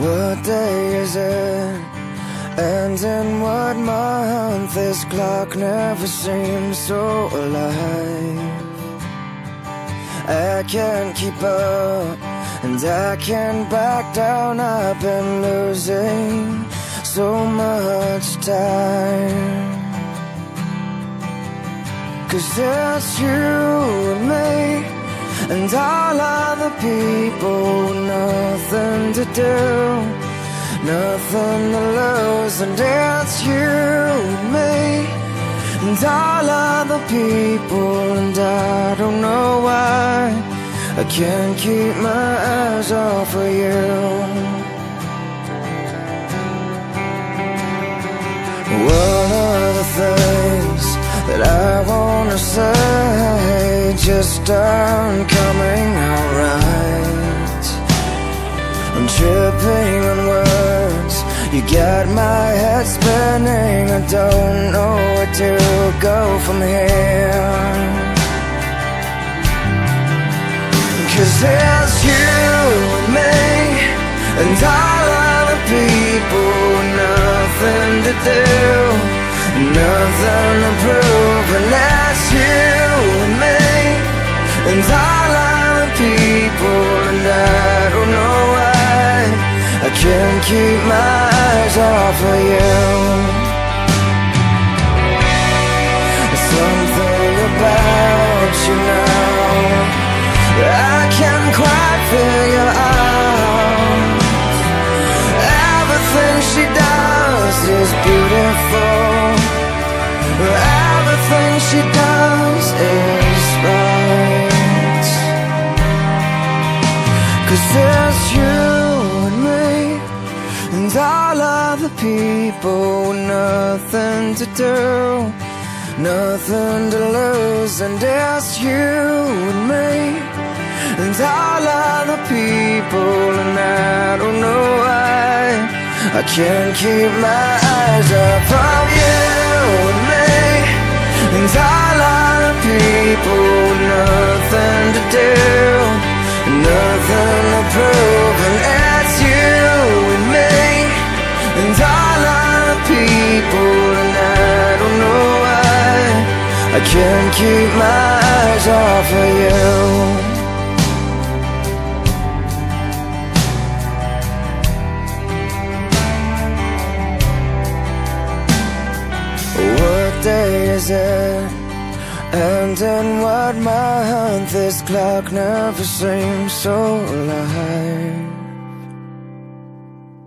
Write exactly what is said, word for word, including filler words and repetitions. What day is it? And in what month? This clock never seems so alive. I can't keep up, and I can't back down. I've been losing so much time, 'cause it's you and me and all other people, nothing to do, nothing to lose. And it's you and me and all other people, and I don't know why I can't keep my eyes off of you. One of the things that I wanna say just aren't coming out right. I'm tripping on words, you got my head spinning. I don't know where to go from here, 'cause it's you and me and all other people, nothing to do, nothing to prove. And that's you and me and all other people, and I don't know why I can't keep my eyes off of you. Something about you now I can't quite figure out. Everything she does is beautiful, everything she does is right. 'Cause it's you and me and all other people, nothing to do, nothing to lose. And it's you and me and all other people, and I don't know why I can't keep my eyes up from you and me and all other people, nothing to do, nothing to prove. And it's you and me and all other people, and I don't know why I can't keep my eyes off of you. What day is it? And in what month? This clock never seems so alive.